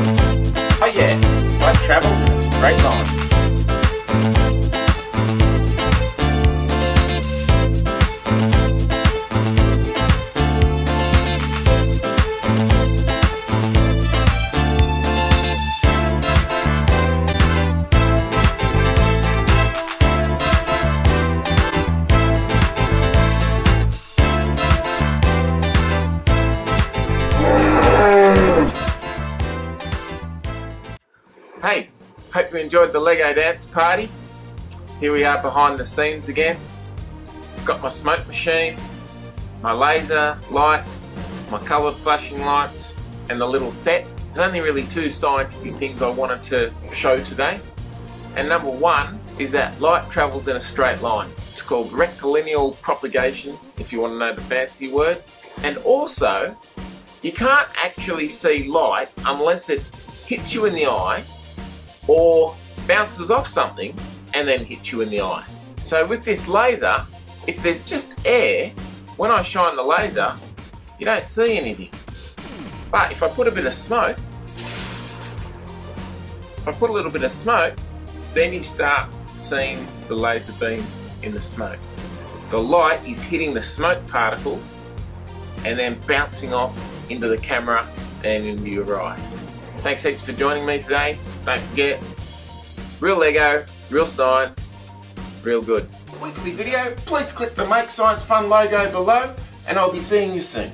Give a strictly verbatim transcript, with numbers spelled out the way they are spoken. Oh yeah, life travels in a straight line. Hey, hope you enjoyed the Lego dance party. Here we are behind the scenes again. I've got my smoke machine, my laser light, my coloured flashing lights and the little set. There's only really two scientific things I wanted to show today. And number one is that light travels in a straight line. It's called rectilineal propagation, if you want to know the fancy word. And also, you can't actually see light unless it hits you in the eye or bounces off something and then hits you in the eye. So with this laser, if there's just air, when I shine the laser, you don't see anything. But if I put a bit of smoke, if I put a little bit of smoke, then you start seeing the laser beam in the smoke. The light is hitting the smoke particles and then bouncing off into the camera and into your eye. Thanks heaps for joining me today. Don't forget, real Lego, real science, real good. Weekly video, please click the Make Science Fun logo below and I'll be seeing you soon.